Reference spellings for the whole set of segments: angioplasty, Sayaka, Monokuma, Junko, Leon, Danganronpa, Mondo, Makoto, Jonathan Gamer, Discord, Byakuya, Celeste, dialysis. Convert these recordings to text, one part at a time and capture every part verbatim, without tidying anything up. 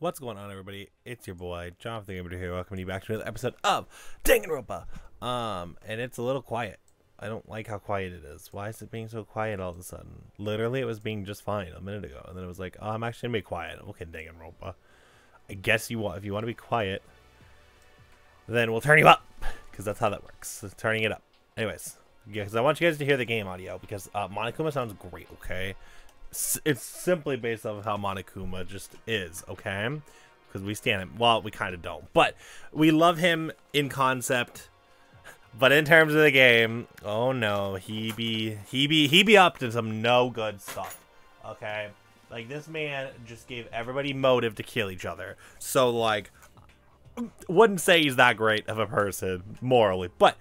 What's going on, everybody? It's your boy Jonathan Gamer here, welcoming you back to another episode of Danganronpa. Um, and it's a little quiet. I don't like how quiet it is. Why is it being so quiet all of a sudden? Literally, it was being just fine a minute ago, and then it was like, oh, I'm actually gonna be quiet. Okay, Danganronpa. I guess you want if you want to be quiet, then we'll turn you up, because that's how that works. So turning it up. Anyways, yeah, because I want you guys to hear the game audio because uh, Monokuma sounds great. Okay. It's simply based off of how Monokuma just is, okay? Because we stand him. Well, we kind of don't. But we love him in concept. But in terms of the game, oh no, he be he be he be up to some no good stuff. Okay? Like, this man just gave everybody motive to kill each other. So, like, wouldn't say he's that great of a person morally. But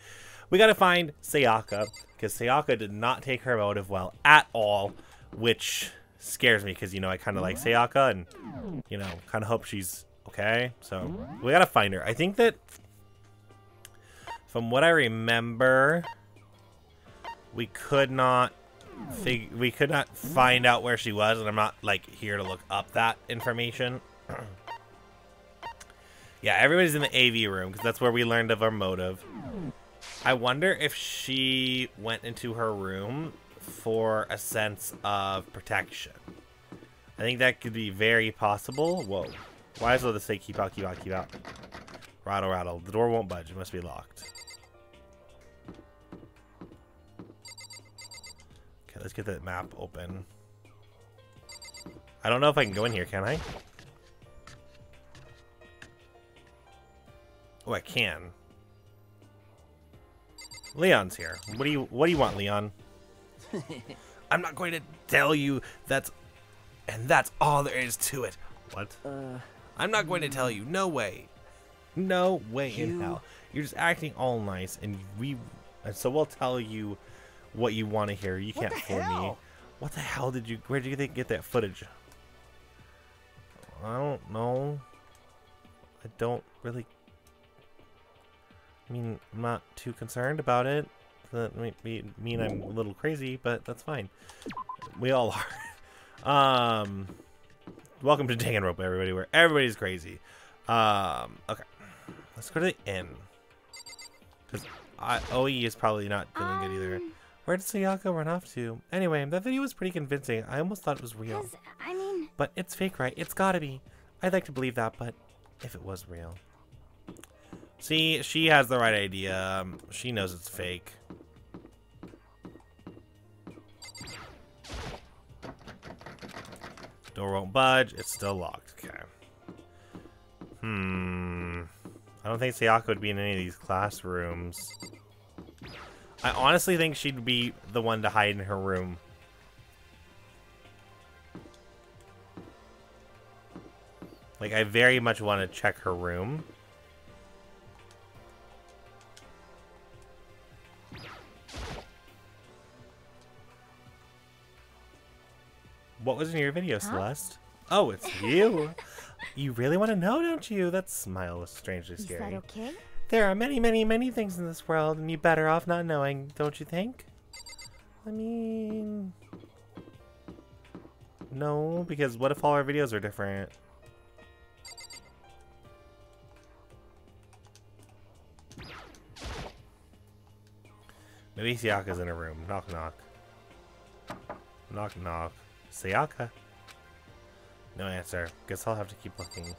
we gotta find Sayaka, because Sayaka did not take her motive well at all. Which scares me because, you know, I kind of like Sayaka and, you know, kind of hope she's okay. So we got to find her. I think that from what I remember, we could not fig we could not find out where she was. And I'm not like here to look up that information. Yeah, everybody's in the A V room because that's where we learned of our motive. I wonder if she went into her room for a sense of protection. I think that could be very possible. Whoa. Why is all this say keep out, keep out, keep out? Rattle, rattle. The door won't budge. It must be locked. Okay, let's get that map open. I don't know if I can go in here, can I? Oh, I can. Leon's here. What do you what do you want, Leon? I'm not going to tell you that's, and that's all there is to it. What? Uh, I'm not going to tell you. No way. No way you... in hell. You're just acting all nice, and we, and so we'll tell you what you want to hear. You can't fool me. What the hell did you, where did you get that footage? I don't know. I don't really, I mean, I'm not too concerned about it. That might be, mean I'm a little crazy, but that's fine. We all are. Um, welcome to Danganronpa, everybody, where everybody's crazy. Um, okay, let's go to the inn. Cause I, O E is probably not doing good either. Um, where did Sayaka run off to? Anyway, that video was pretty convincing. I almost thought it was real. I mean, but it's fake, right? It's gotta be. I'd like to believe that, but if it was real. See, she has the right idea. She knows it's fake. Door won't budge. It's still locked. Okay. Hmm. I don't think Sayaka would be in any of these classrooms. I honestly think she'd be the one to hide in her room. Like, I very much want to check her room. What was in your video, huh? Celeste? Oh, it's you. You really want to know, don't you? That smile was strangely scary. Is that okay? There are many, many, many things in this world, and you're better off not knowing, don't you think? I mean... No, because what if all our videos are different? Maybe Sayaka's in her room. Knock, knock. Knock, knock. Sayaka. No answer. Guess I'll have to keep looking.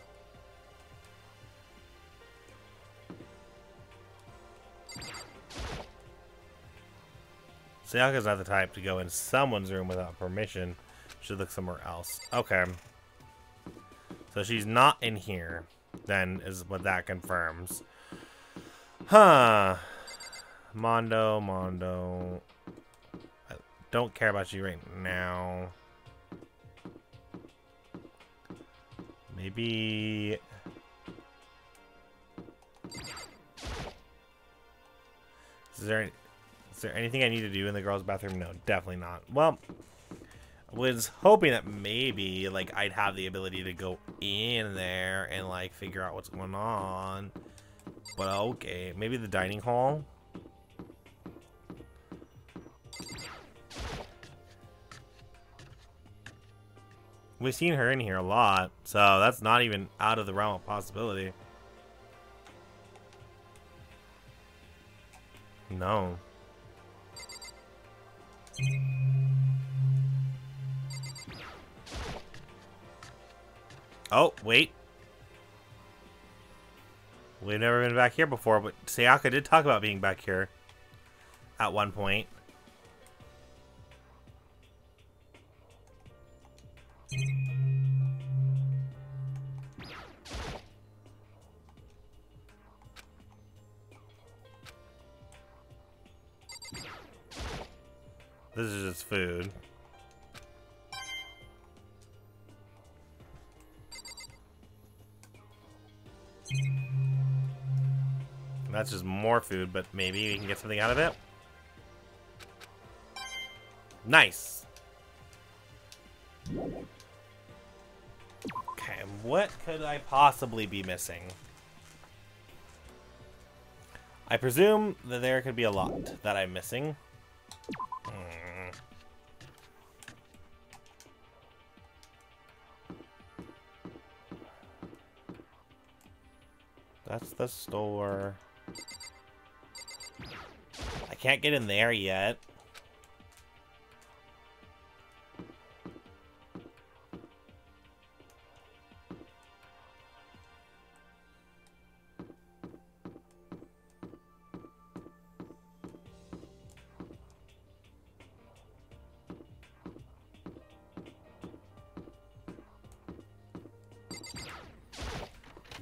Sayaka's not the type to go in someone's room without permission. Should look somewhere else. Okay. So she's not in here, then, is what that confirms. Huh. Mondo, Mondo. I don't care about you right now. Maybe... Is there, is there anything I need to do in the girls' bathroom? No, definitely not. Well, I was hoping that maybe, like, I'd have the ability to go in there and, like, figure out what's going on. But, okay. Maybe the dining hall? We've seen her in here a lot, so that's not even out of the realm of possibility. No. Oh, wait. We've never been back here before, but Sayaka did talk about being back here at one point. This is just food. That's just more food, but maybe we can get something out of it. Nice. Okay, what could I possibly be missing? I presume that there could be a lot that I'm missing. Hmm. That's the store. I can't get in there yet.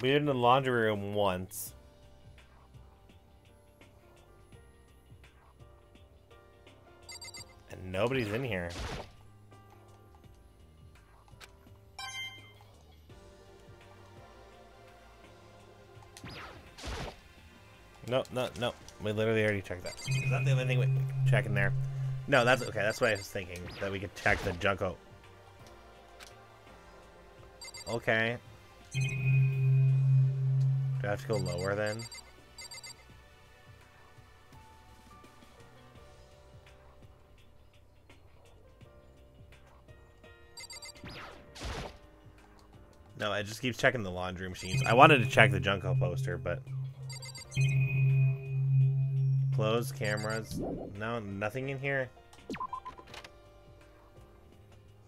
We were in the laundry room once. And nobody's in here. No, no, no. We literally already checked that. Is that the only thing we check in there? No, that's okay. That's what I was thinking. That we could check the Junko. Okay. Do I have to go lower then? No, I just keep checking the laundry machines. I wanted to check the Junko poster, but... Clothes, cameras... No, nothing in here.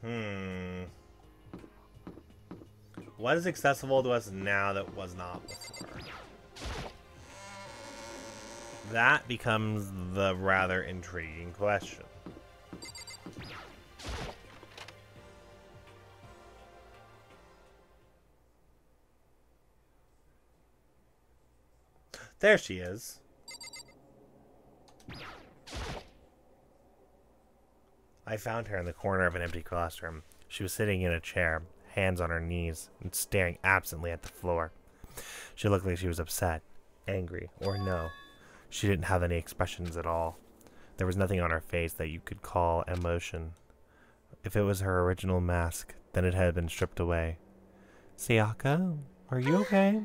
Hmm... What is accessible to us now that was not before? That becomes the rather intriguing question. There she is. I found her in the corner of an empty classroom. She was sitting in a chair, hands on her knees and staring absently at the floor. She looked like she was upset, angry, or no. She didn't have any expressions at all. There was nothing on her face that you could call emotion. If it was her original mask, then it had been stripped away. Sayaka, are you okay?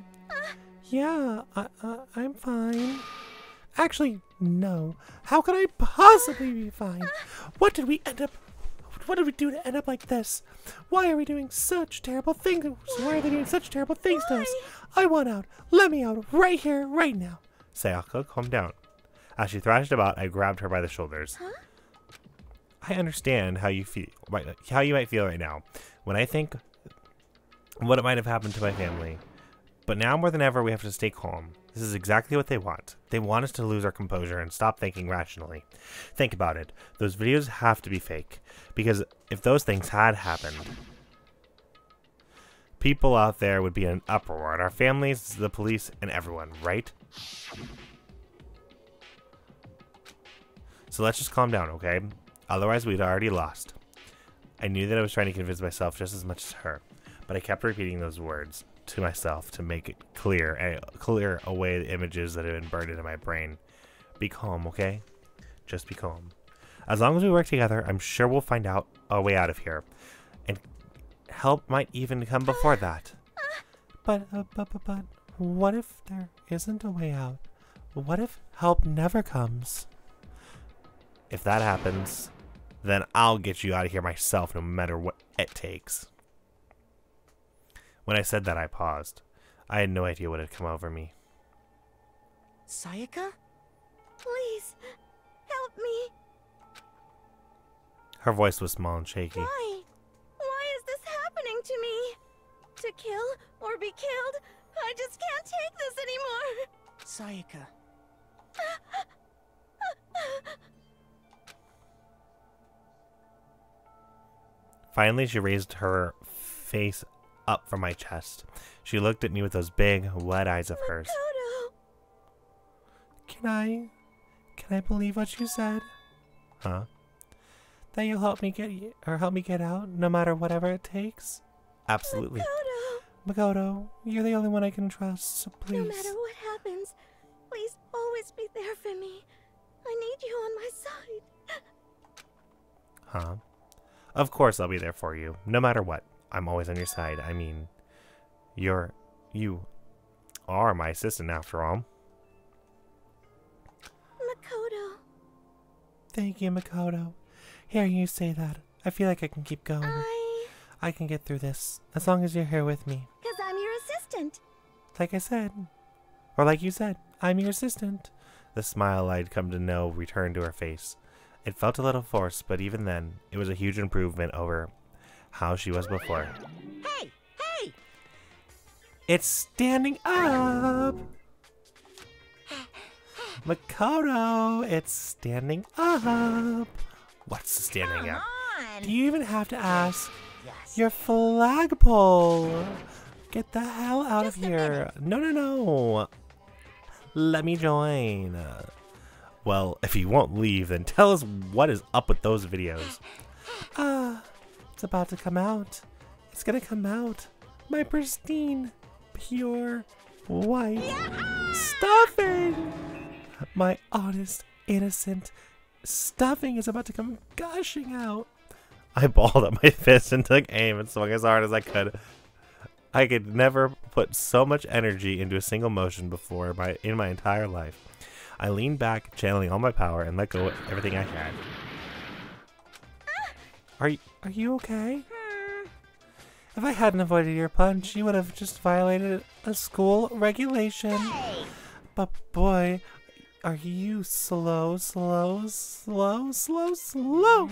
Yeah, I, I, I'm fine. Actually, no. How could I possibly be fine? What did we end up... What did we do to end up like this? Why are we doing such terrible things? Why are they doing such terrible things to us? I want out. Let me out. Right here, right now. Sayaka, calm down. As she thrashed about, I grabbed her by the shoulders. Huh? I understand how you feel, how you might feel right now. When I think what it might have happened to my family. But now more than ever, we have to stay calm. This is exactly what they want. They want us to lose our composure and stop thinking rationally. Think about it. Those videos have to be fake. Because if those things had happened, people out there would be in an uproar. And our families, the police, and everyone, right? So let's just calm down, okay? Otherwise, we'd already lost. I knew that I was trying to convince myself just as much as her. But I kept repeating those words to myself to make it clear and clear away the images that have been burned into my brain. Be calm, okay? Just be calm. As long as we work together, I'm sure we'll find out a way out of here. And help might even come before that. But, uh, but, but, but, what if there isn't a way out? What if help never comes? If that happens, then I'll get you out of here myself no matter what it takes. When I said that, I paused. I had no idea what had come over me. Sayaka? Please, help me. Her voice was small and shaky. Why? Why is this happening to me? To kill or be killed? I just can't take this anymore. Sayaka. Finally, she raised her face up from my chest. She looked at me with those big, wet eyes of hers. Makoto. Can I... Can I believe what you said? Huh? That you'll help me get... Or help me get out, no matter whatever it takes? Absolutely. Makoto. Makoto, you're the only one I can trust, so please... No matter what happens, please always be there for me. I need you on my side. Huh? Of course I'll be there for you, no matter what. I'm always on your side. I mean, you're, you are my assistant after all. Makoto. Thank you, Makoto. Hearing you say that, I feel like I can keep going. I... I can get through this, as long as you're here with me. Because I'm your assistant. Like I said, or like you said, I'm your assistant. The smile I'd come to know returned to her face. It felt a little forced, but even then, it was a huge improvement over how she was before. Hey! Hey! It's standing up! Makoto, it's standing up! What's standing up? Do you even have to ask? Yes. Your flagpole! Get the hell out Just of here! No, no, no! Let me join! Well, if you won't leave, then tell us what is up with those videos. Ah, uh, it's about to come out. It's gonna come out. My pristine, pure, white yeah! stuffing! My honest, innocent stuffing is about to come gushing out. I balled up my fist and took aim and swung as hard as I could. I could never put so much energy into a single motion before my, in my entire life. I leaned back, channeling all my power, and let go of everything I had. Are you, are you okay? If I hadn't avoided your punch, you would have just violated a school regulation. But boy, are you slow, slow, slow, slow, slow.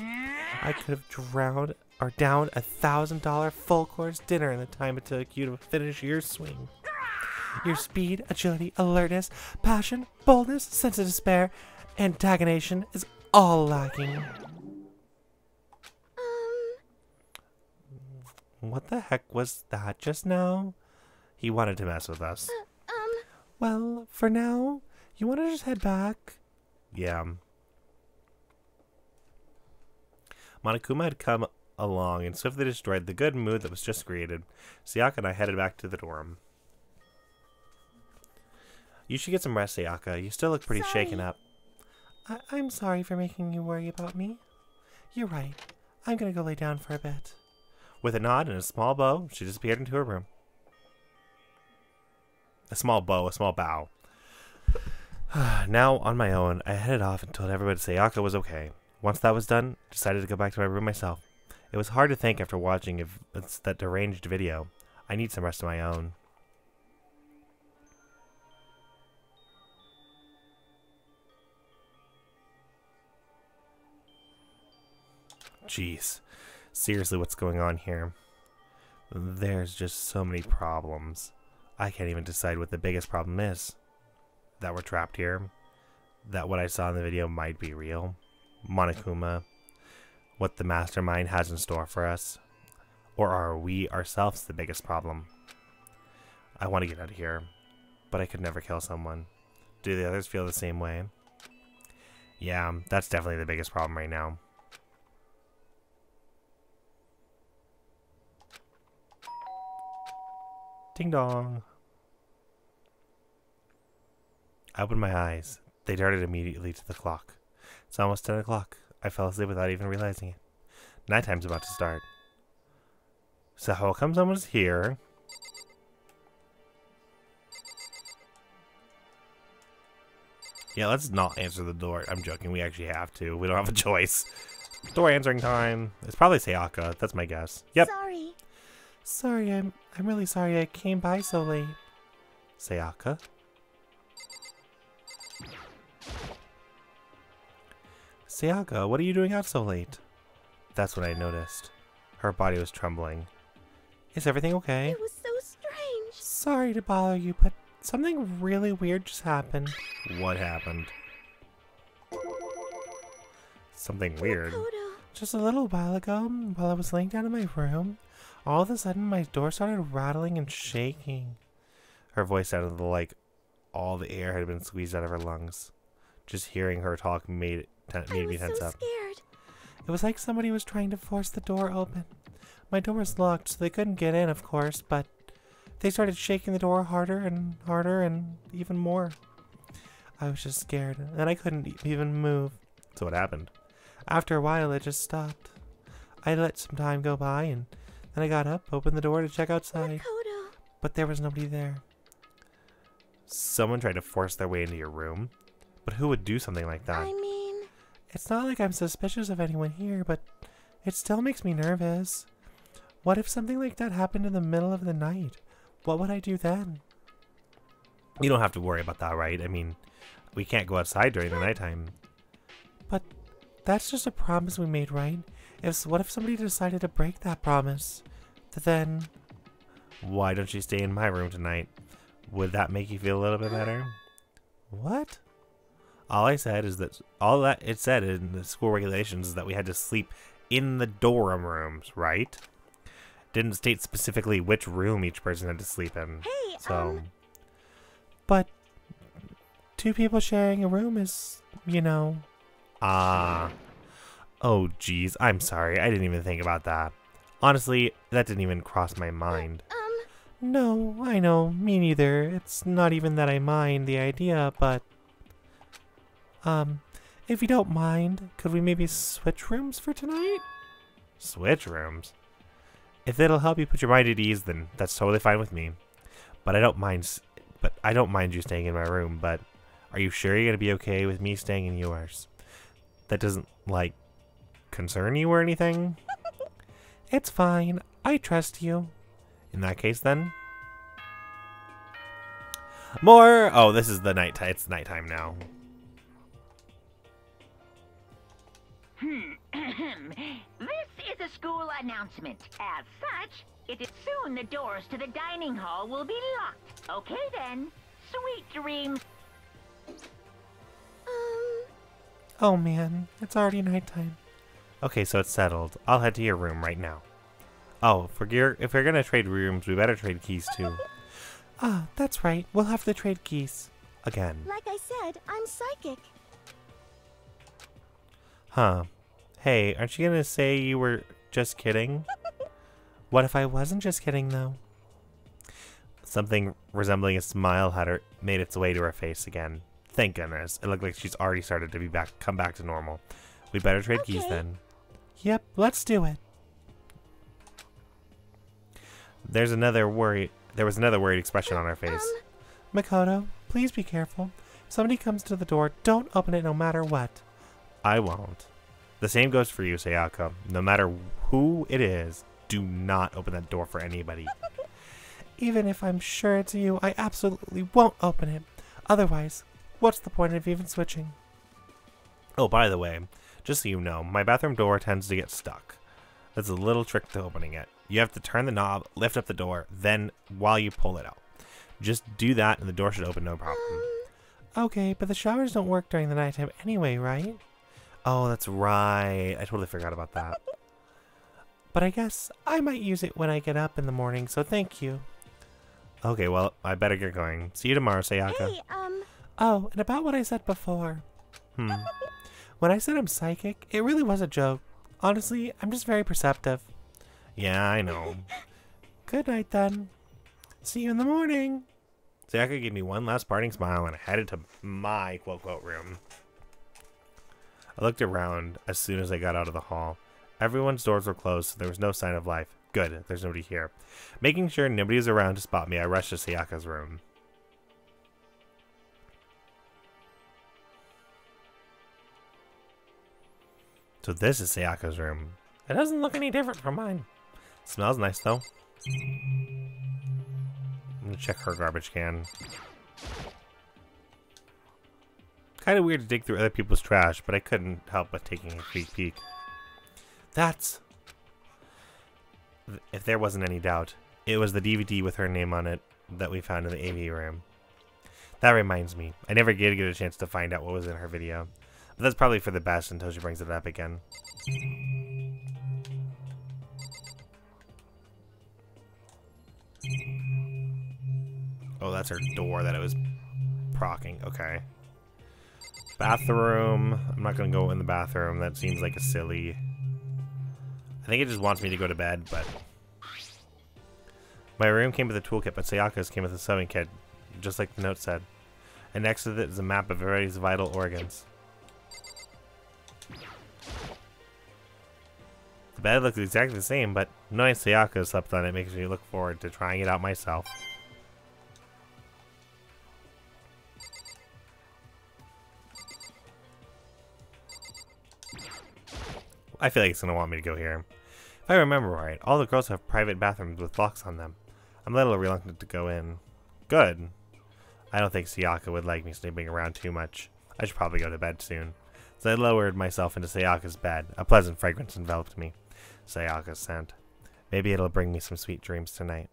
I could have drowned or downed a thousand dollar full course dinner in the time it took you to finish your swing. Your speed, agility, alertness, passion, boldness, sense of despair, and antagonation is all lacking. Um. What the heck was that just now? He wanted to mess with us. Uh, um. Well, for now, you want to just head back? Yeah. Monokuma had come along and swiftly destroyed the good mood that was just created. Sayaka and I headed back to the dorm. You should get some rest, Sayaka. You still look pretty sorry. shaken up. I I'm sorry for making you worry about me. You're right. I'm gonna go lay down for a bit. With a nod and a small bow, she disappeared into her room. A small bow, a small bow. Now, on my own, I headed off and told everybody Sayaka was okay. Once that was done, I decided to go back to my room myself. It was hard to think after watching if it's that deranged video. I need some rest of my own. Jeez, seriously, what's going on here? There's just so many problems. I can't even decide what the biggest problem is. That we're trapped here. That what I saw in the video might be real. Monokuma. What the mastermind has in store for us. Or are we ourselves the biggest problem? I want to get out of here, but I could never kill someone. Do the others feel the same way? Yeah, that's definitely the biggest problem right now. Ding dong. I opened my eyes. They darted immediately to the clock. It's almost ten o'clock. I fell asleep without even realizing it. Nighttime's about to start. So how come someone's here? Yeah, let's not answer the door. I'm joking. We actually have to. We don't have a choice. Door answering time. It's probably Sayaka. That's my guess. Yep. Sorry. Sorry, I'm, I'm really sorry I came by so late. Sayaka? Sayaka, what are you doing out so late? That's what I noticed. Her body was trembling. Is everything okay? It was so strange. Sorry to bother you, but something really weird just happened. What happened? Something weird? Makoto. Just a little while ago, while I was laying down in my room, all of a sudden my door started rattling and shaking. Her voice sounded like all the air had been squeezed out of her lungs. Just hearing her talk made, it made me tense up. I was so scared. It was like somebody was trying to force the door open. My door was locked, so they couldn't get in, of course, but they started shaking the door harder and harder and even more. I was just scared, and I couldn't even move. So what happened? After a while, it just stopped. I let some time go by, and then I got up, opened the door to check outside. Makoto. But there was nobody there. Someone tried to force their way into your room? But who would do something like that? I mean... It's not like I'm suspicious of anyone here, but it still makes me nervous. What if something like that happened in the middle of the night? What would I do then? You don't have to worry about that, right? I mean, we can't go outside during the nighttime. But that's just a promise we made, right? If, what if somebody decided to break that promise? Then... Why don't you stay in my room tonight? Would that make you feel a little bit better? What? All I said is that... All that it said in the school regulations is that we had to sleep in the dorm rooms, right? Didn't state specifically which room each person had to sleep in. Hey, so, um... But... Two people sharing a room is, you know... Ah... Uh, oh, geez. I'm sorry. I didn't even think about that. Honestly, that didn't even cross my mind. Uh, um... No, I know. Me neither. It's not even that I mind the idea, but... Um, if you don't mind, could we maybe switch rooms for tonight? Switch rooms? If it'll help you put your mind at ease, then that's totally fine with me. But I don't mind. But I don't mind you staying in my room. But are you sure you're gonna be okay with me staying in yours? That doesn't like concern you or anything. It's fine. I trust you. In that case, then. More. Oh, this is the night. It's nighttime now. Hmm. This is a school announcement. As such, it is soon the doors to the dining hall will be locked. Okay then. Sweet dreams. Um. Oh man, it's already nighttime. Okay, so it's settled. I'll head to your room right now. Oh, for gear, if we're gonna trade rooms, we better trade keys too. Ah, that's right. We'll have to trade keys again. Like I said, I'm psychic. Huh. Hey, aren't you gonna say you were just kidding? What if I wasn't just kidding, though? Something resembling a smile had her, made its way to her face again. Thank goodness. It looked like she's already started to be back, come back to normal. We better trade okay. keys then. Yep, let's do it. There's another worry. There was another worried expression on her face. Um, Makoto, please be careful. If somebody comes to the door, don't open it no matter what. I won't. The same goes for you, Sayaka. No matter who it is, do not open that door for anybody. Even if I'm sure it's you, I absolutely won't open it. Otherwise, what's the point of even switching? Oh, by the way, just so you know, my bathroom door tends to get stuck. That's a little trick to opening it. You have to turn the knob, lift up the door, then while you pull it out. Just do that and the door should open no problem. Um, okay, but the showers don't work during the nighttime anyway, right? Oh, that's right. I totally forgot about that. But I guess I might use it when I get up in the morning, so thank you. Okay, well, I better get going. See you tomorrow, Sayaka. Hey, um... Oh, and about what I said before. Hmm. When I said I'm psychic, it really was a joke. Honestly, I'm just very perceptive. Yeah, I know. Good night, then. See you in the morning. Sayaka gave me one last parting smile and I headed to my quote-quote room. I looked around as soon as I got out of the hall. Everyone's doors were closed, so there was no sign of life. Good, there's nobody here. Making sure nobody was around to spot me, I rushed to Sayaka's room. So this is Sayaka's room. It doesn't look any different from mine. Smells nice, though. I'm gonna check her garbage can. Kind of weird to dig through other people's trash, but I couldn't help but taking a quick peek. That's... If there wasn't any doubt, it was the D V D with her name on it that we found in the A V room. That reminds me, I never did get a chance to find out what was in her video. But that's probably for the best until she brings it up again. Oh, that's her door that it was procking. Okay. Bathroom. I'm not going to go in the bathroom. That seems like a silly... I think it just wants me to go to bed, but... My room came with a toolkit, but Sayaka's came with a sewing kit, just like the note said. And next to it is a map of everybody's vital organs. The bed looks exactly the same, but knowing Sayaka slept on it makes me look forward to trying it out myself. I feel like it's going to want me to go here. If I remember right, all the girls have private bathrooms with locks on them. I'm a little reluctant to go in. Good. I don't think Sayaka would like me sleeping around too much. I should probably go to bed soon. So I lowered myself into Sayaka's bed. A pleasant fragrance enveloped me. Sayaka's scent. Maybe it'll bring me some sweet dreams tonight.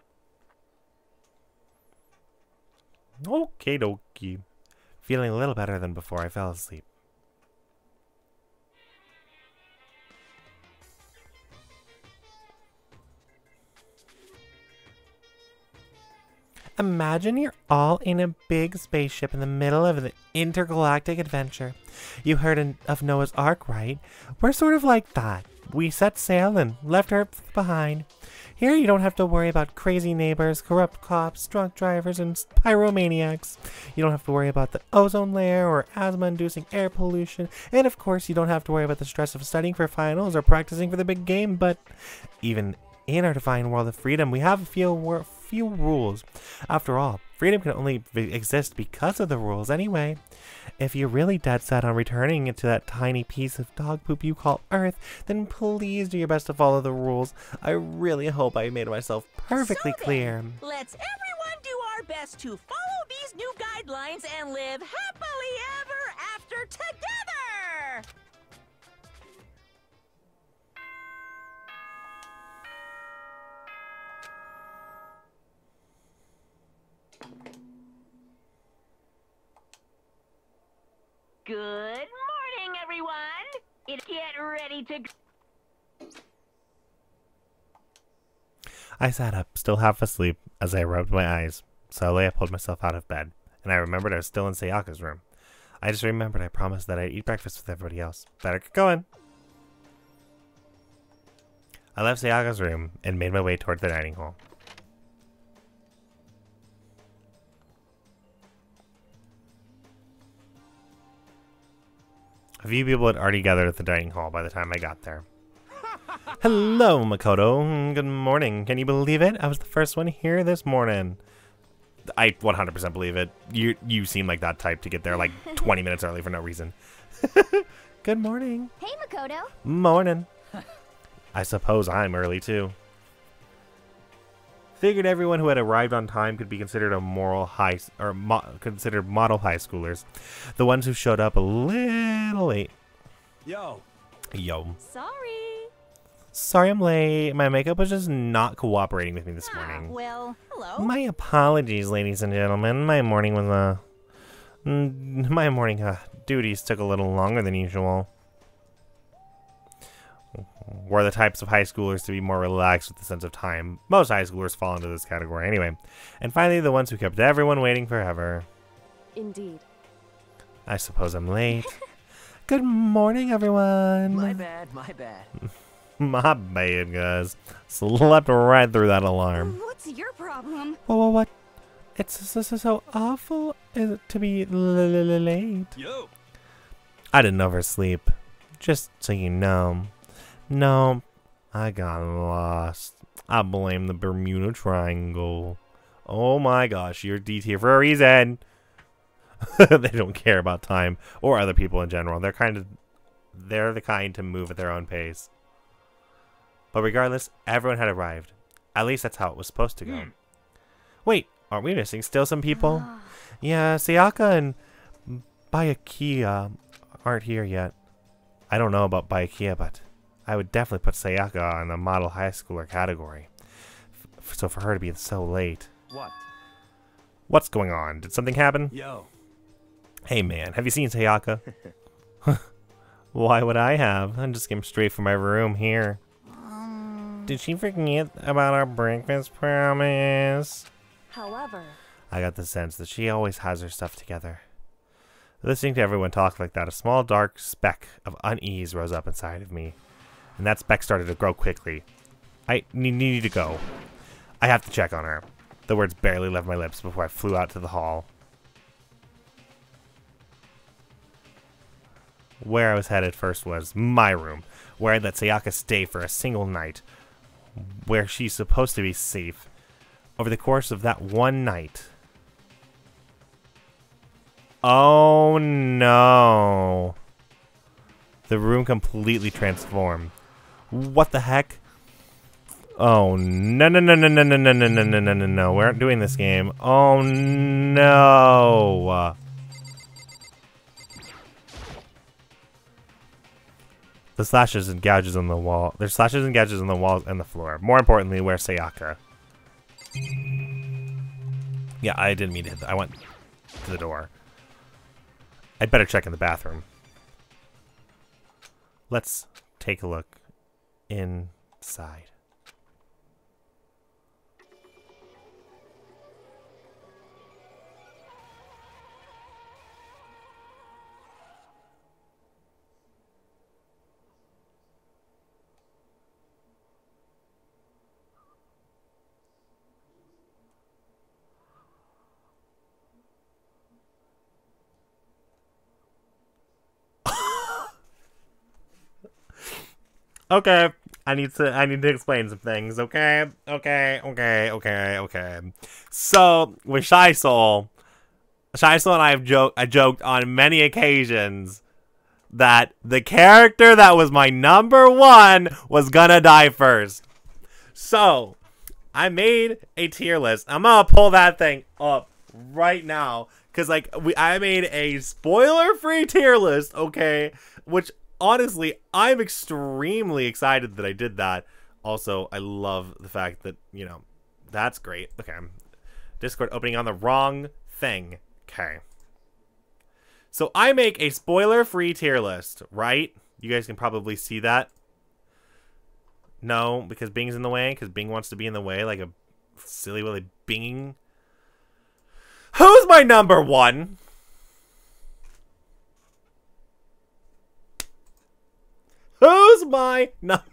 Okie dokie. Feeling a little better than before, I fell asleep. Imagine you're all in a big spaceship in the middle of an intergalactic adventure. You heard of Noah's Ark, right? We're sort of like that. We set sail and left Earth behind. Here you don't have to worry about crazy neighbors, corrupt cops, drunk drivers, and pyromaniacs. You don't have to worry about the ozone layer or asthma-inducing air pollution. And of course, you don't have to worry about the stress of studying for finals or practicing for the big game, but even in our divine world of freedom, we have a few wor- few rules. After all, freedom can only exist because of the rules anyway. If you're really dead set on returning to that tiny piece of dog poop you call Earth, then please do your best to follow the rules. I really hope I made myself perfectly so clear. Then, let's everyone do our best to follow these new guidelines and live happily ever after together! Good morning, everyone. It get ready to go. I sat up, still half asleep, as I rubbed my eyes. Slowly, I pulled myself out of bed, and I remembered I was still in Sayaka's room. I just remembered I promised that I'd eat breakfast with everybody else. Better get going. I left Sayaka's room and made my way toward the dining hall. A few people had already gathered at the dining hall by the time I got there. Hello, Makoto. Good morning. Can you believe it? I was the first one here this morning. I one hundred percent believe it. You you seem like that type to get there like twenty minutes early for no reason. Good morning. Hey, Makoto. Morning. I suppose I'm early, too. Figured everyone who had arrived on time could be considered a moral high or mo considered model high schoolers. The ones who showed up a little late. Yo, yo. Sorry. Sorry, I'm late. My makeup was just not cooperating with me this morning. Ah, well, hello. My apologies, ladies and gentlemen. My morning was uh, my morning uh, duties took a little longer than usual. Were the types of high schoolers to be more relaxed with the sense of time. Most high schoolers fall into this category anyway. And finally, the ones who kept everyone waiting forever. Indeed. I suppose I'm late. Good morning, everyone. My bad, my bad. My bad, guys. Slept right through that alarm. What's your problem? Whoa, whoa, what? It's so, so, so awful to be late. Yo. I didn't oversleep. Just so you know. No, I got lost. I blame the Bermuda Triangle. Oh my gosh, you're D tier for a reason. They don't care about time or other people in general. They're kind of, they're the kind to move at their own pace. But regardless, everyone had arrived. At least that's how it was supposed to go. Mm. Wait, aren't we missing still some people? Ah. Yeah, Sayaka and Byakuya aren't here yet. I don't know about Byakuya, but I would definitely put Sayaka in the model high schooler category. F so for her to be so late. What? What's going on? Did something happen? Yo. Hey man, have you seen Sayaka? Why would I have? I just came straight from my room here. Um, Did she forget about our breakfast promise? However, I got the sense that she always has her stuff together. Listening to everyone talk like that, a small dark speck of unease rose up inside of me. And that speck started to grow quickly. I need to go. I have to check on her. The words barely left my lips before I flew out to the hall, where I was headed first was my room, where I'd let Sayaka stay for a single night, where she's supposed to be safe. Over the course of that one night... Oh no! The room completely transformed. What the heck? Oh no no no no no no no no no no no no no! We aren't doing this game. Oh no! The slashes and gouges on the wall. There's slashes and gouges on the walls and the floor. More importantly, where's Sayaka? Yeah, I didn't mean to hit that. I went to the door. I'd better check in the bathroom. Let's take a look inside. Okay, I need to I need to explain some things. Okay, okay, okay, okay, okay. So with Shy Soul, Shy Soul and I have joked. I joked on many occasions that the character that was my number one was gonna die first. So I made a tier list. I'm gonna pull that thing up right now because like we I made a spoiler-free tier list. Okay, which. Honestly, I'm extremely excited that I did that. Also, I love the fact that, you know, that's great. Okay. Discord opening on the wrong thing. Okay. So I make a spoiler-free tier list, right? You guys can probably see that. No, because Bing's in the way. Because Bing wants to be in the way like a silly willy Bing. Who's my number one? Who's my number?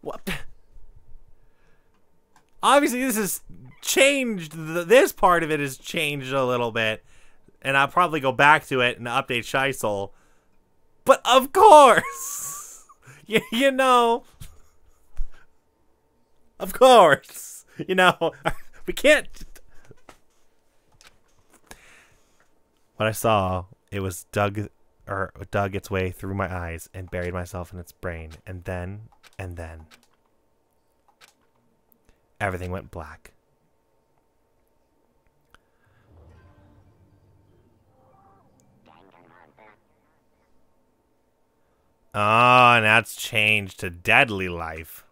What? Obviously, this is changed. This part of it has changed a little bit, and I'll probably go back to it and update Shy Soul. But of course, you, you know, of course, you know, we can't. What I saw, it was dug, or dug its way through my eyes and buried myself in its brain. And then, and then, everything went black. Ah, oh, and that's changed to deadly life.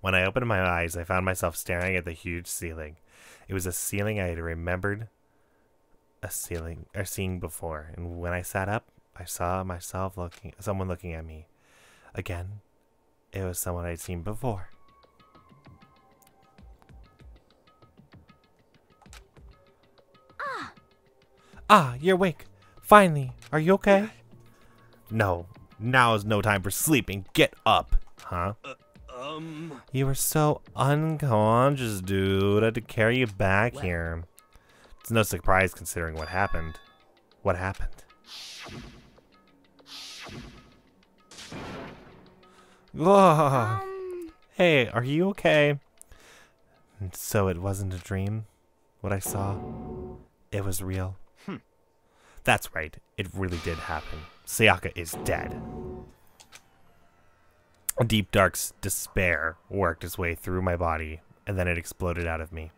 When I opened my eyes, I found myself staring at the huge ceiling. It was a ceiling I had remembered. A ceiling or seeing before, and when I sat up, I saw myself looking, someone looking at me. Again, it was someone I'd seen before. Ah, ah, you're awake. Finally, are you okay? No, now is no time for sleeping. Get up, huh? Uh, um, you were so unconscious, dude. I had to carry you back what? here. It's no surprise considering what happened. What happened? Um. Hey, are you okay? And so it wasn't a dream, what I saw. It was real. Hmm. That's right, it really did happen. Sayaka is dead. A deep, dark despair worked its way through my body, and then it exploded out of me.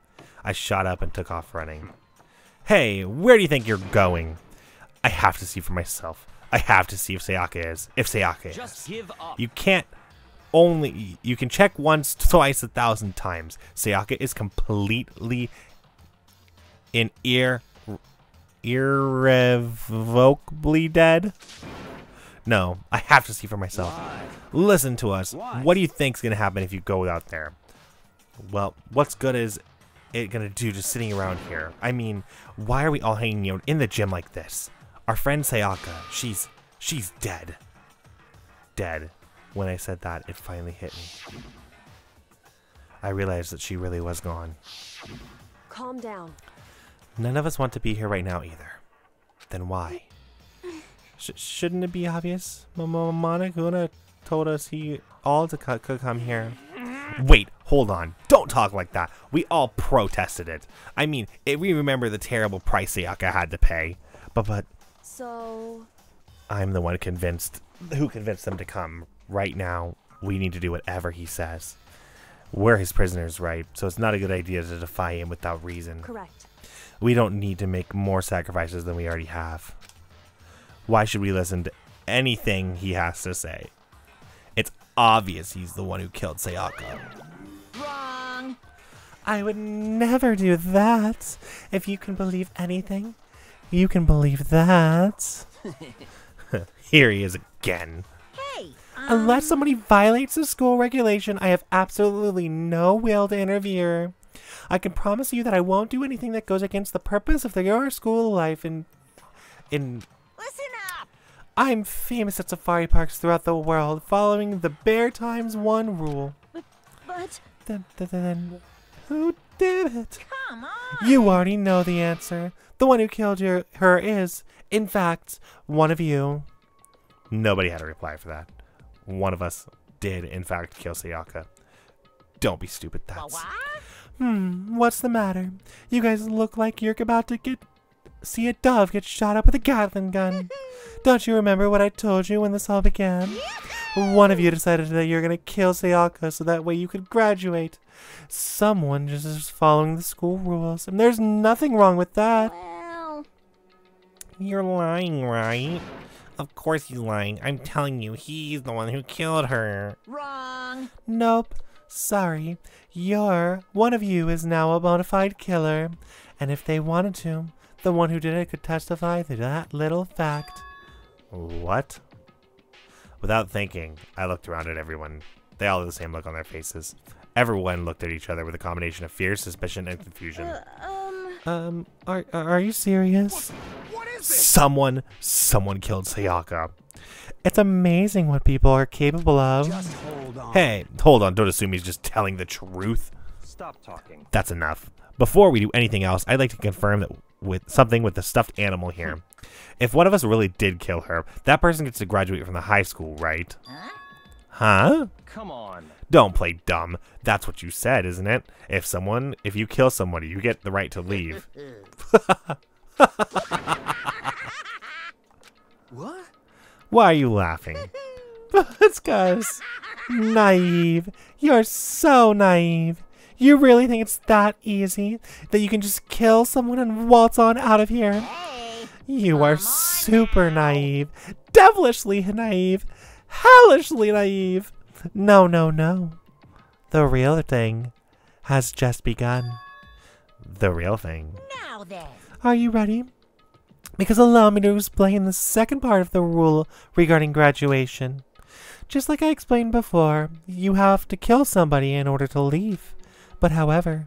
I shot up and took off running. Hey, where do you think you're going? I have to see for myself. I have to see if Sayaka is. If Sayaka is. Just give up. You can't only... You can check once, twice, a thousand times. Sayaka is completely in ear... irrevocably dead? No, I have to see for myself. Why? Listen to us. Why? What do you think's gonna happen if you go out there? Well, what's good is it gonna do just sitting around here? I mean, why are we all hanging out in the gym like this? Our friend Sayaka, she's she's dead. Dead. When I said that, it finally hit me. I realized that she really was gone. Calm down. None of us want to be here right now either. Then why? Sh shouldn't it be obvious? Monokuma told us he all to c come here. Wait, hold on. Don't talk like that. We all protested it. I mean, it, we remember the terrible price Sayaka had to pay. But, but... So... I'm the one convinced... Who convinced them to come. Right now, we need to do whatever he says. We're his prisoners, right? So it's not a good idea to defy him without reason. Correct. We don't need to make more sacrifices than we already have. Why should we listen to anything he has to say? It's obvious he's the one who killed Sayaka. Wrong! I would never do that. If you can believe anything, you can believe that. Here he is again. Hey! Um... Unless somebody violates the school regulation, I have absolutely no will to interfere. I can promise you that I won't do anything that goes against the purpose of your school life in... in... Listen up! I'm famous at safari parks throughout the world, following the bear times one rule. But... but... Then, then, then... Who did it? Come on! You already know the answer. The one who killed your, her is, in fact, one of you. Nobody had a reply for that. One of us did, in fact, kill Sayaka. Don't be stupid, that's... What? Hmm, what's the matter? You guys look like you're about to get see a dove get shot up with a Gatling gun. Don't you remember what I told you when this all began? One of you decided that you're gonna kill Sayaka so that way you could graduate. Someone just is following the school rules, and there's nothing wrong with that. Well. You're lying, right? Of course he's lying. I'm telling you, he's the one who killed her. Wrong. Nope. Sorry, you're, one of you is now a bona fide killer, and if they wanted to, the one who did it could testify to that little fact. What? Without thinking, I looked around at everyone. They all had the same look on their faces. Everyone looked at each other with a combination of fear, suspicion, and confusion. Uh, um, um, are, are you serious? What, what is it? Someone, someone killed Sayaka. It's amazing what people are capable of. Just hold on. Hey, hold on. Don't assume he's just telling the truth. Stop talking. That's enough. Before we do anything else, I'd like to confirm that with something with the stuffed animal here. If one of us really did kill her, that person gets to graduate from the high school, right? Huh? Huh? Come on. Don't play dumb. That's what you said, isn't it? If someone, if you kill somebody, you get the right to leave. What? Why are you laughing? It's because... Naive. You're so naive. You really think it's that easy? That you can just kill someone and waltz on out of here? Hey, you are super now. Naive. Devilishly naive. Hellishly naive. No, no, no. The real thing has just begun. The real thing. Now then. Are you ready? Because allow me to explain the second part of the rule regarding graduation. Just like I explained before, you have to kill somebody in order to leave. But however,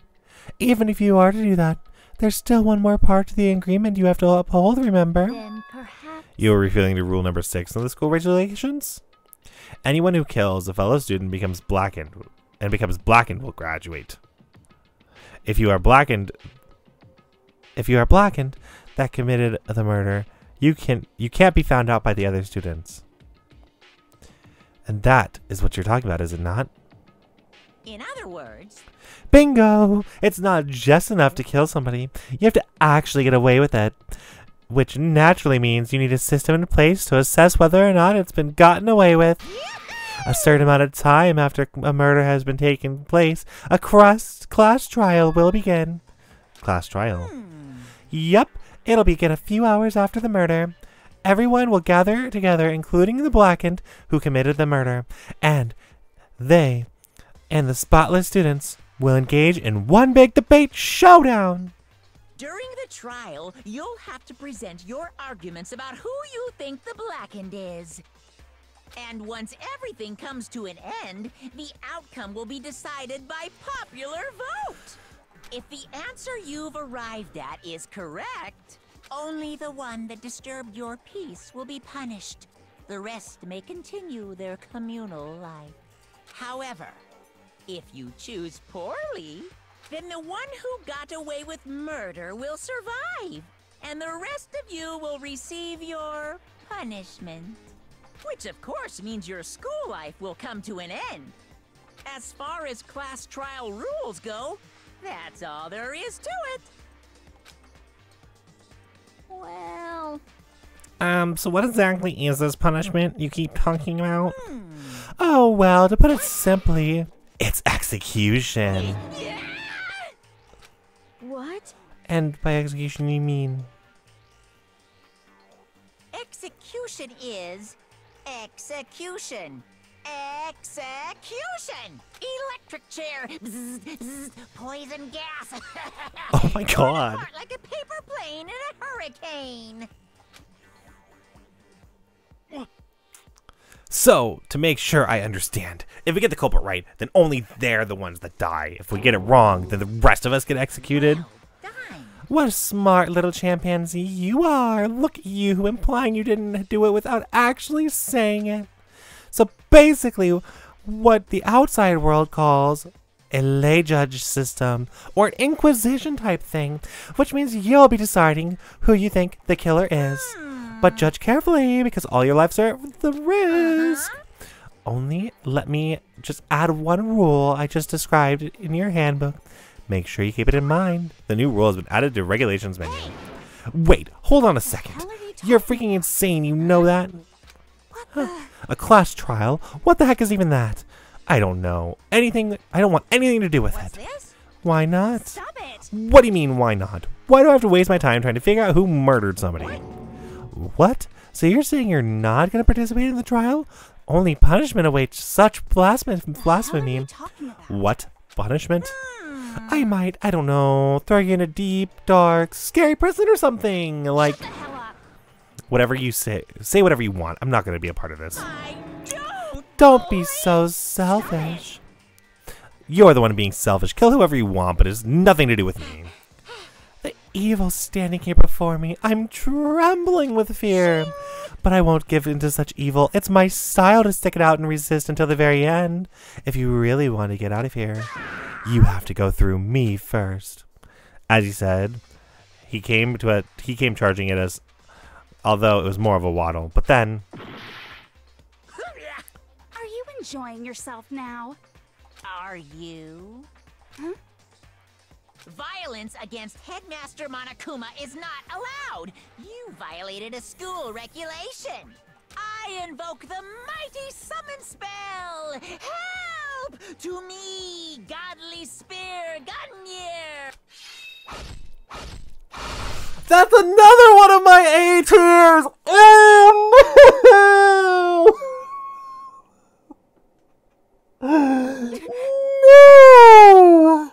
even if you are to do that, there's still one more part to the agreement you have to uphold, remember? Then perhaps... You are referring to rule number six of the school regulations? Anyone who kills a fellow student becomes blackened, and becomes blackened will graduate. If you are blackened... If you are blackened... that committed the murder, you can you can't be found out by the other students. And that is what you're talking about, is it not? In other words... Bingo! It's not just enough to kill somebody. You have to actually get away with it. Which naturally means you need a system in place to assess whether or not it's been gotten away with. A certain amount of time after a murder has been taken place, a cross-class trial will begin. Class trial? Yep, it'll begin a few hours after the murder. Everyone will gather together, including the blackened who committed the murder, and they and the spotless students will engage in one big debate showdown. During the trial, you'll have to present your arguments about who you think the blackened is. And once everything comes to an end, the outcome will be decided by popular vote. If the answer you've arrived at is correct, only the one that disturbed your peace will be punished. The rest may continue their communal life. However, if you choose poorly, then the one who got away with murder will survive, and the rest of you will receive your punishment. Which of course means your school life will come to an end. As far as class trial rules go, that's all there is to it. Well... Um, so what exactly is this punishment you keep talking about? Hmm. Oh, well, to put it simply, it's execution. Yeah. What? And by execution you mean? Execution is... execution. Execution! Electric chair! Bzz, bzz, poison gas! Oh my god! Like a paper plane in a hurricane! So, to make sure I understand, if we get the culprit right, then only they're the ones that die. If we get it wrong, then the rest of us get executed. Wow, what a smart little chimpanzee you are! Look at you, implying you didn't do it without actually saying it. So basically, what the outside world calls a lay judge system, or an inquisition type thing, which means you'll be deciding who you think the killer is. But judge carefully, because all your lives are at the risk. Uh-huh. Only let me just add one rule I just described in your handbook. Make sure you keep it in mind. The new rule has been added to regulations menu. Hey. Wait, hold on a second. You're freaking insane, you know that? A class trial? What the heck is even that? I don't know. Anything. I don't want anything to do with What's it. This? Why not? Stop it. What do you mean, why not? Why do I have to waste my time trying to figure out who murdered somebody? What? What? So you're saying you're not going to participate in the trial? Only punishment awaits such blasphemy. Blasphemy. What? Punishment? Hmm. I might, I don't know, throw you in a deep, dark, scary prison or something. Like... Whatever you say, say whatever you want. I'm not going to be a part of this. I don't, don't be so selfish. You're the one being selfish. Kill whoever you want, but it has nothing to do with me. The evil standing here before me. I'm trembling with fear. But I won't give in to such evil. It's my style to stick it out and resist until the very end. If you really want to get out of here, you have to go through me first. As he said, he came to a, he came charging at us. Although it was more of a waddle, but then... Are you enjoying yourself now? Are you? Huh? Violence against Headmaster Monokuma is not allowed! You violated a school regulation! I invoke the mighty summon spell! Help! To me, Godly Spear Gunyear! That's another one of my A-tiers! Oh no! No!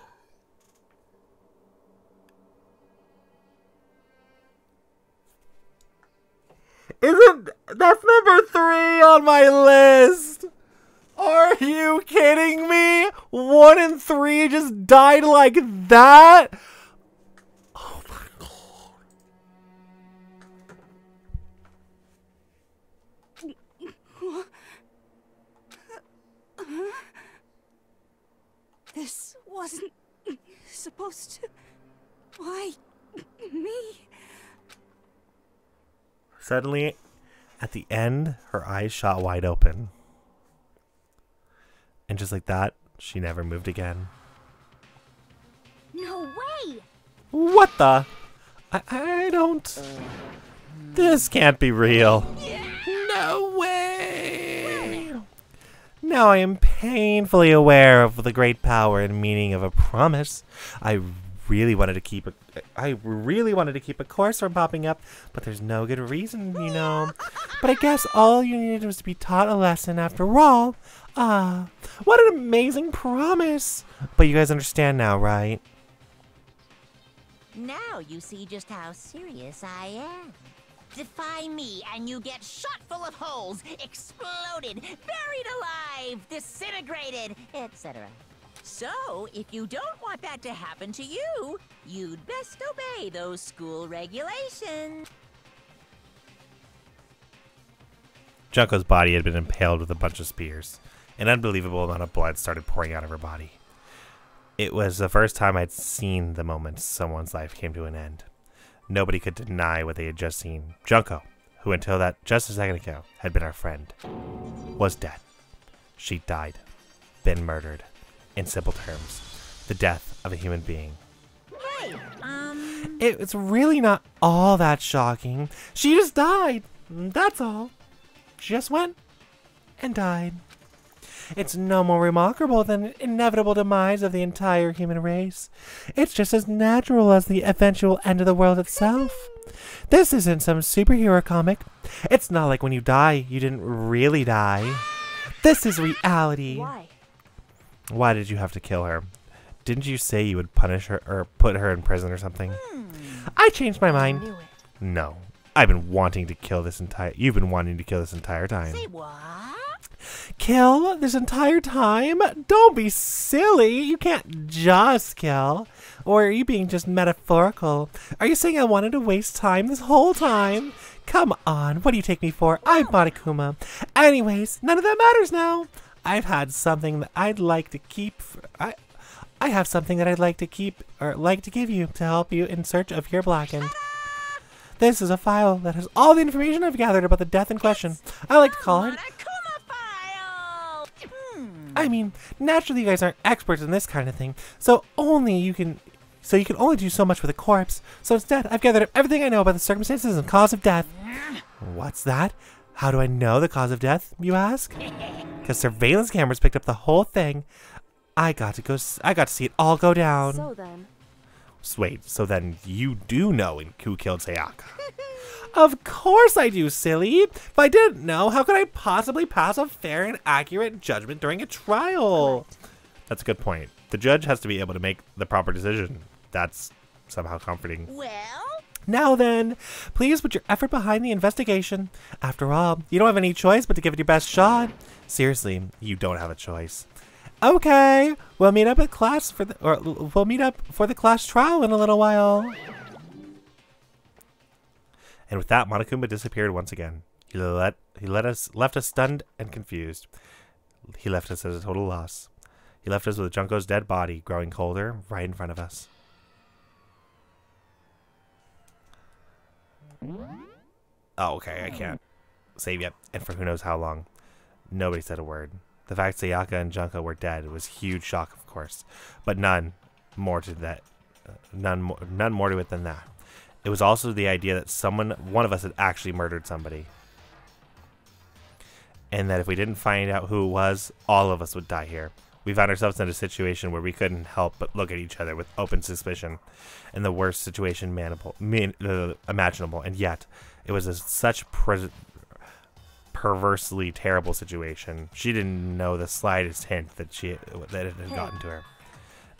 Isn't... That's number three on my list! Are you kidding me? One in three just died like that? This wasn't supposed to... Why... me? Suddenly, at the end, her eyes shot wide open. And just like that, she never moved again. No way! What the? I, I don't... Uh, this can't be real. Yeah. No way! Now I am painfully aware of the great power and meaning of a promise. I really wanted to keep a, I really wanted to keep a course from popping up, but there's no good reason, you know. But I guess all you needed was to be taught a lesson after all. Ah, uh, what an amazing promise! But you guys understand now, right? Now you see just how serious I am. Defy me and you get shot full of holes, exploded, buried alive, disintegrated, et cetera. So, if you don't want that to happen to you, you'd best obey those school regulations. Junko's body had been impaled with a bunch of spears. An unbelievable amount of blood started pouring out of her body. It was the first time I'd seen the moment someone's life came to an end. Nobody could deny what they had just seen. Junko, who until that just a second ago had been our friend, was dead. She died, been murdered. In simple terms, the death of a human being. Hey, um... It, it's really not all that shocking. She just died. That's all. She just went and died. It's no more remarkable than the inevitable demise of the entire human race. It's just as natural as the eventual end of the world itself. This isn't some superhero comic. It's not like when you die, you didn't really die. This is reality. Why? Why did you have to kill her? Didn't you say you would punish her or put her in prison or something? Hmm. I changed my mind. I knew it. No, I've been wanting to kill this entire. You've been wanting to kill this entire time. Say what? Kill this entire time? Don't be silly. You can't just kill. Or are you being just metaphorical? Are you saying I wanted to waste time this whole time? Come on. What do you take me for? Wow. I'm Monokuma. Anyways, none of that matters now. I've had something that I'd like to keep. For, I, I have something that I'd like to keep or like to give you to help you in search of your blackened. This is a file that has all the information I've gathered about the death in question. I like to call it. File. Hmm. I mean, naturally, you guys aren't experts in this kind of thing, so only you can. So you can only do so much with a corpse. So instead, I've gathered up everything I know about the circumstances and cause of death. What's that? How do I know the cause of death, you ask? Because surveillance cameras picked up the whole thing. I got to go. S I got to see it all go down. So then. Wait, so then you do know who killed Sayaka? Of course I do, silly. If I didn't know, how could I possibly pass a fair and accurate judgment during a trial? Right. That's a good point. The judge has to be able to make the proper decision. That's somehow comforting. Well. Now then, please put your effort behind the investigation. After all, you don't have any choice but to give it your best shot. Seriously, you don't have a choice. Okay, we'll meet up at class for the or we'll meet up for the class trial in a little while. And with that, Monokuma disappeared once again. He let he let us left us stunned and confused. He left us at a total loss. He left us with Junko's dead body growing colder right in front of us. Oh, okay, I can't save yet, and for who knows how long. Nobody said a word. The fact Sayaka and Junko were dead was huge shock, of course, but none more to that, uh, none more, none more to it than that. It was also the idea that someone, one of us, had actually murdered somebody, and that if we didn't find out who it was, all of us would die here. We found ourselves in a situation where we couldn't help but look at each other with open suspicion, in the worst situation manable, man, uh, imaginable. And yet, it was a, such per perversely terrible situation. She didn't know the slightest hint that she that it had gotten to her.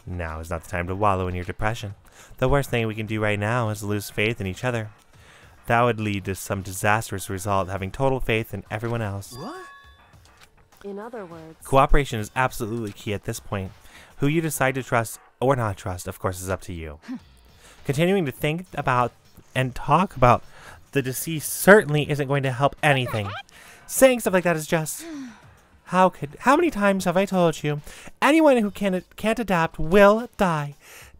Now is not the time to wallow in your depression. The worst thing we can do right now is lose faith in each other. That would lead to some disastrous result, having total faith in everyone else. What? In other words, cooperation is absolutely key at this point. Who you decide to trust or not trust, of course, is up to you. Continuing to think about and talk about the deceased certainly isn't going to help anything. Saying stuff like that is just... How could? How many times have I told you? Anyone who can't, can't adapt will die.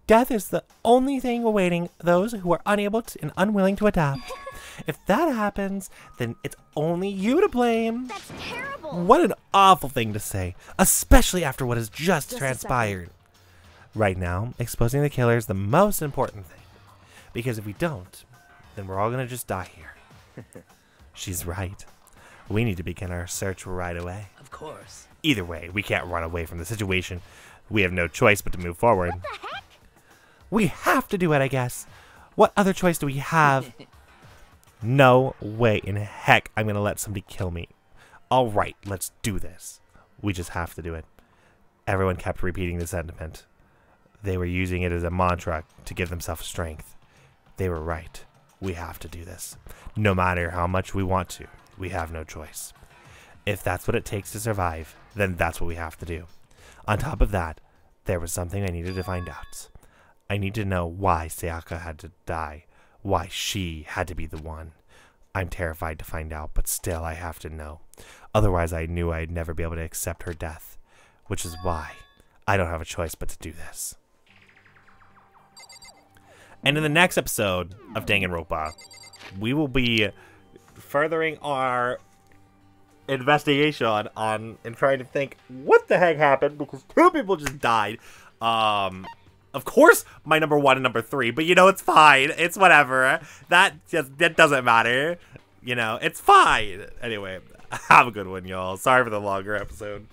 Death is the only thing awaiting those who are unable to, and unwilling to adapt. If that happens, then it's only you to blame. That's terrible. What an awful thing to say, especially after what has just, just transpired. Right now, exposing the killer is the most important thing. Because if we don't, then we're all gonna just die here. She's right. We need to begin our search right away. Of course. Either way, we can't run away from the situation. We have no choice but to move forward. What the heck? We have to do it, I guess. What other choice do we have? No way in heck I'm gonna let somebody kill me. All right, let's do this. We just have to do it. Everyone kept repeating the sentiment. They were using it as a mantra to give themselves strength. They were right. We have to do this. No matter how much we want to, we have no choice. If that's what it takes to survive, then that's what we have to do. On top of that, there was something I needed to find out. I need to know why Sayaka had to die, why she had to be the one. I'm terrified to find out, but still I have to know. Otherwise I knew I'd never be able to accept her death, which is why I don't have a choice but to do this. And in the next episode of Danganronpa, we will be furthering our investigation on, on and trying to think what the heck happened, because two people just died. Um, of course, my number one and number three, but you know, it's fine. It's whatever. That just that doesn't matter. You know, it's fine. Anyway, have a good one, y'all. Sorry for the longer episode.